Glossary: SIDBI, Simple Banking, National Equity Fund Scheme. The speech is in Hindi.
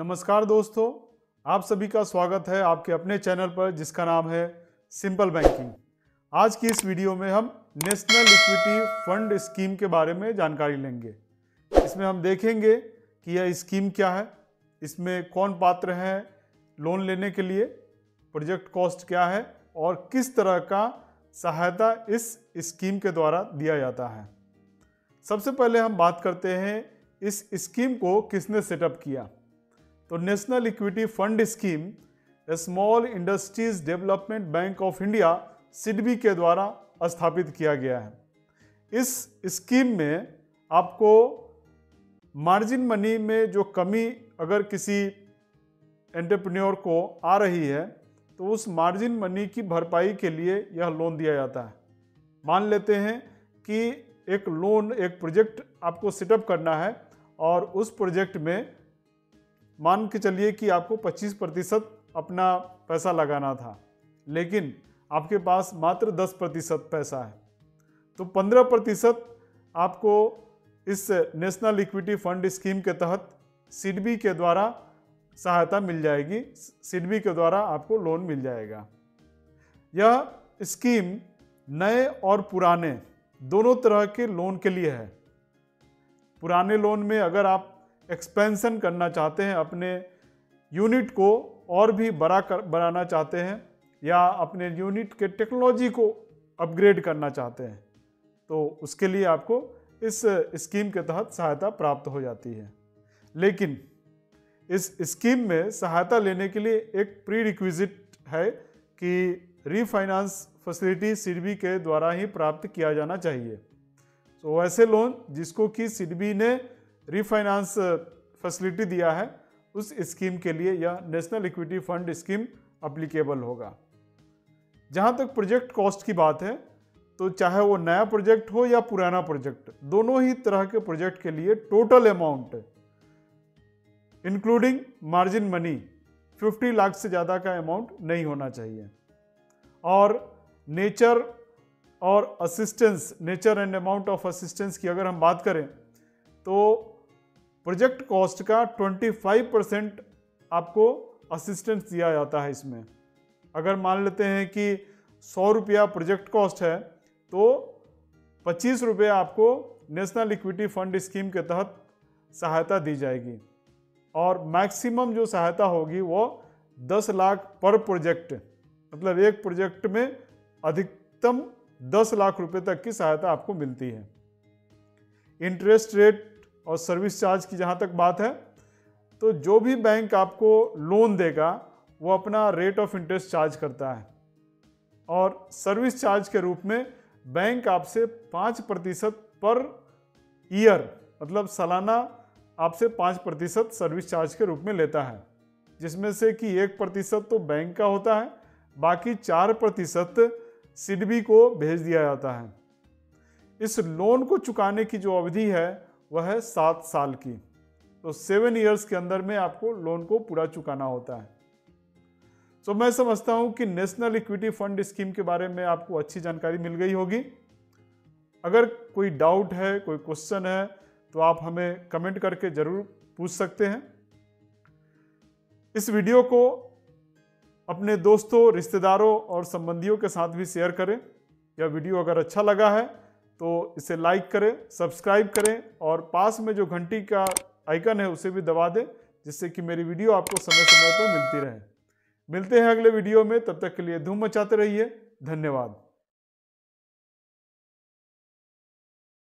नमस्कार दोस्तों, आप सभी का स्वागत है आपके अपने चैनल पर जिसका नाम है सिंपल बैंकिंग। आज की इस वीडियो में हम नेशनल इक्विटी फंड स्कीम के बारे में जानकारी लेंगे। इसमें हम देखेंगे कि यह स्कीम क्या है, इसमें कौन पात्र हैं लोन लेने के लिए, प्रोजेक्ट कॉस्ट क्या है और किस तरह का सहायता इस स्कीम के द्वारा दिया जाता है। सबसे पहले हम बात करते हैं इस स्कीम को किसने सेटअप किया। तो national equity fund scheme small industries development bank of India SIDBI के द्वारा स्थापित किया गया है। इस स्कीम में आपको मार्जिन मनी में जो कमी अगर किसी एंटरप्रेन्योर को आ रही है तो उस मार्जिन मनी की भरपाई के लिए यह लोन दिया जाता है। मान लेते हैं कि एक लोन, एक प्रोजेक्ट आपको सेटअप करना है और उस प्रोजेक्ट में मान के चलिए कि आपको 25% अपना पैसा लगाना था, लेकिन आपके पास मात्र 10% पैसा है, तो 15% आपको इस नेशनल इक्विटी फंड स्कीम के तहत सिडबी के द्वारा सहायता मिल जाएगी। सिडबी के द्वारा आपको लोन मिल जाएगा। यह स्कीम नए और पुराने दोनों तरह के लोन के लिए है। पुराने लोन में अगर आप एक्सपेंशन करना चाहते हैं, अपने यूनिट को और भी बनाना चाहते हैं या अपने यूनिट के टेक्नोलॉजी को अपग्रेड करना चाहते हैं, तो उसके लिए आपको इस स्कीम के तहत सहायता प्राप्त हो जाती है। लेकिन इस स्कीम में सहायता लेने के लिए एक प्री रिक्विजिट है कि रीफाइनेंस फैसिलिटी सिडबी के द्वारा ही प्राप्त किया जाना चाहिए। तो वैसे लोन जिसको कि सिडबी ने रीफाइनेंस फैसिलिटी दिया है, उस स्कीम के लिए यह national equity fund scheme applicable होगा। जहाँ तक प्रोजेक्ट कॉस्ट की बात है, तो चाहे वो नया प्रोजेक्ट हो या पुराना प्रोजेक्ट, दोनों ही तरह के प्रोजेक्ट के लिए total amount including margin money 50 lakh से ज़्यादा का अमाउंट नहीं होना चाहिए। और नेचर और assistance, nature and amount of assistance की अगर हम बात करें तो प्रोजेक्ट कॉस्ट का 25% आपको असिस्टेंस दिया जाता है। इसमें अगर मान लेते हैं कि 100 रुपया प्रोजेक्ट कॉस्ट है तो 25 रुपये आपको नेशनल इक्विटी फंड स्कीम के तहत सहायता दी जाएगी। और मैक्सिमम जो सहायता होगी वो 10 लाख पर प्रोजेक्ट, मतलब एक प्रोजेक्ट में अधिकतम 10 लाख रुपये तक की सहायता आपको मिलती है। इंटरेस्ट रेट और सर्विस चार्ज की जहाँ तक बात है, तो जो भी बैंक आपको लोन देगा वो अपना रेट ऑफ इंटरेस्ट चार्ज करता है और सर्विस चार्ज के रूप में बैंक आपसे 5% पर ईयर, मतलब सालाना आपसे 5% सर्विस चार्ज के रूप में लेता है, जिसमें से कि 1% तो बैंक का होता है, बाकी 4% सिडबी को भेज दिया जाता है। इस लोन को चुकाने की जो अवधि है वह है 7 साल की, तो 7 इयर्स के अंदर में आपको लोन को पूरा चुकाना होता है। तो मैं समझता हूं कि नेशनल इक्विटी फंड स्कीम के बारे में आपको अच्छी जानकारी मिल गई होगी। अगर कोई डाउट है, कोई क्वेश्चन है, तो आप हमें कमेंट करके ज़रूर पूछ सकते हैं। इस वीडियो को अपने दोस्तों, रिश्तेदारों और संबंधियों के साथ भी शेयर करें। यह वीडियो अगर अच्छा लगा है तो इसे लाइक करें, सब्सक्राइब करें और पास में जो घंटी का आइकन है उसे भी दबा दें, जिससे कि मेरी वीडियो आपको समय समय पर मिलती रहे। मिलते हैं अगले वीडियो में, तब तक के लिए धूम मचाते रहिए। धन्यवाद।